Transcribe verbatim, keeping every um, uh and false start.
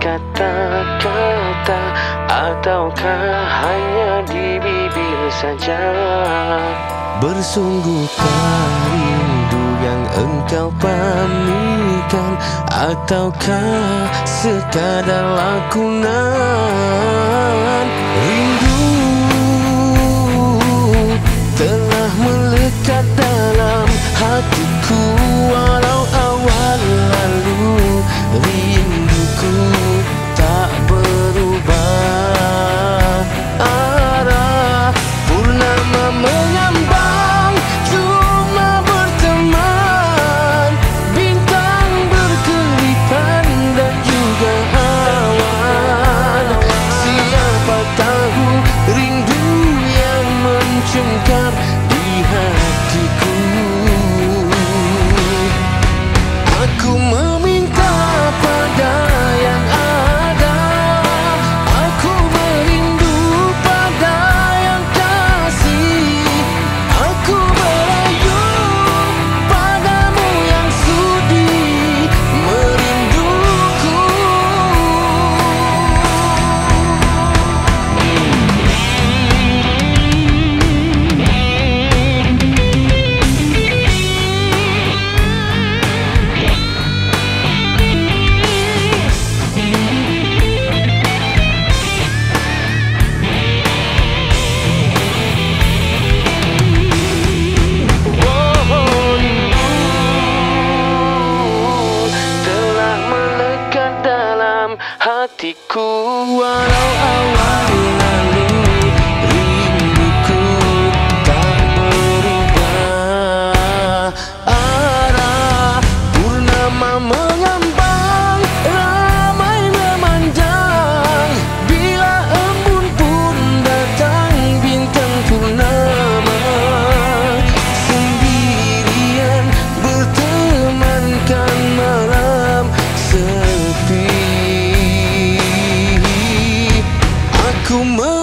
kata-kata, ataukah hanya di bibir saja? Bersungguhkah rindu yang engkau pamirkan, ataukah sekadar lakonan? Rindu telah melekat dalam hatiku, walau awal lalu rinduku tak berubah arah. Purnama menyambang, cuma berteman, bintang berkelipan dan juga awan. Siapa tahu rindu yang mencengkam di hatiku. Aku meminta pada yang ada, aku merindu pada yang kasih, aku merayu padamu yang sudi merinduku. Oh, rindu telah melekat dalam hatiku, walau awal lalu rinduku tak berubah arah. Purnama mengambang, ramai memandang, bila embun pun datang bintang purnama. Sendirian bertemankan malam sepi. Aku